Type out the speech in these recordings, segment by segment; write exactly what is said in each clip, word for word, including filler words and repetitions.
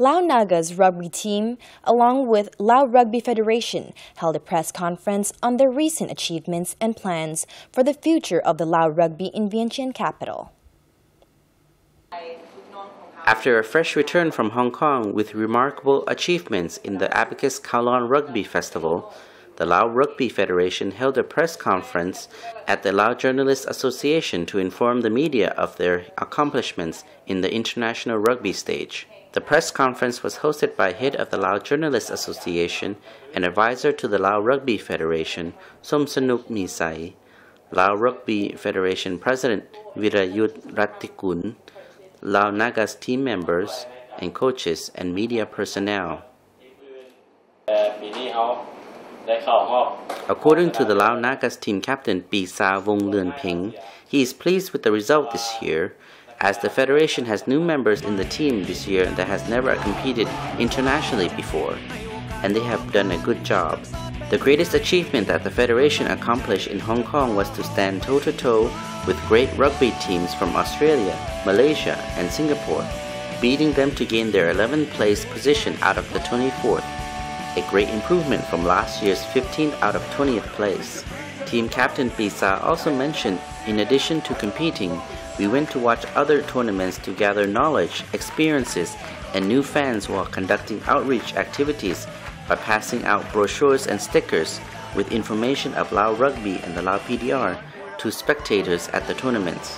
Lao Naga's rugby team, along with Lao Rugby Federation, held a press conference on their recent achievements and plans for the future of the Lao Rugby in Vientiane Capital. After a fresh return from Hong Kong with remarkable achievements in the Abacus Kowloon Rugby Festival, the Lao Rugby Federation held a press conference at the Lao Journalists Association to inform the media of their accomplishments in the international rugby stage. The press conference was hosted by head of the Lao Journalists Association and advisor to the Lao Rugby Federation, Somsanouk Mixay, Lao Rugby Federation President Virayouth Rathikoun, Lao Naga's team members and coaches and media personnel. According to the Lao Naga's team captain Pisa Vongleuanpheng, he is pleased with the result this year, as the federation has new members in the team this year that has never competed internationally before, and they have done a good job. The greatest achievement that the federation accomplished in Hong Kong was to stand toe-to-toe with great rugby teams from Australia, Malaysia, and Singapore, beating them to gain their eleventh place position out of the twenty-fourth, a great improvement from last year's fifteenth out of twentieth place. Team captain Pisa also mentioned, in addition to competing, we went to watch other tournaments to gather knowledge, experiences, and new fans while conducting outreach activities by passing out brochures and stickers with information of Lao Rugby and the Lao P D R to spectators at the tournaments.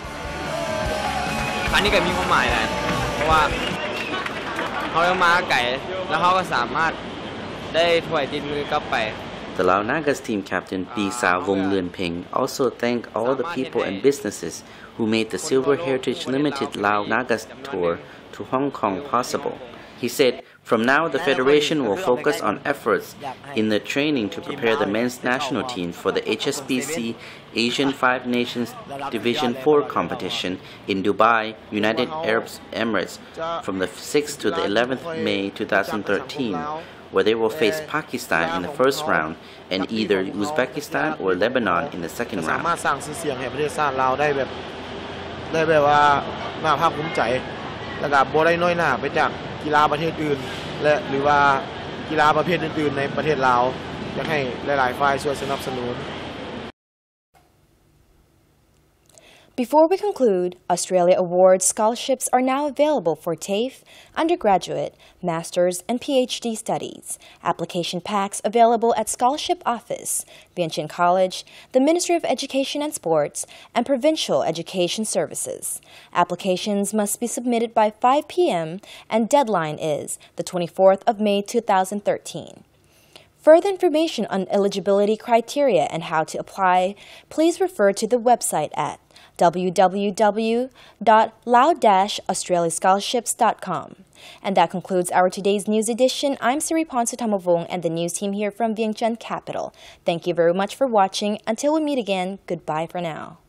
The Lao Naga's team captain Pisa Vongleuanpheng also thanked all the people and businesses who made the Silver Heritage Limited Lao Naga's tour to Hong Kong possible. He said, from now the federation will focus on efforts in the training to prepare the men's national team for the H S B C Asian Five Nations Division four competition in Dubai, United Arab Emirates, from the sixth to the eleventh of May two thousand thirteen. Where they will face Pakistan in the first round and either Uzbekistan or Lebanon in the second round. Before we conclude, Australia Awards scholarships are now available for TAFE, undergraduate, master's, and PhD studies. Application packs available at Scholarship Office, Vientiane College, the Ministry of Education and Sports, and Provincial Education Services. Applications must be submitted by five p m and deadline is the twenty-fourth of May two thousand thirteen. Further information on eligibility criteria and how to apply, please refer to the website at w w w dot lao dash australia scholarships dot com. And that concludes our today's news edition. I'm Siri Ponsu Tamavong and the news team here from Vientiane Capital. Thank you very much for watching. Until we meet again, goodbye for now.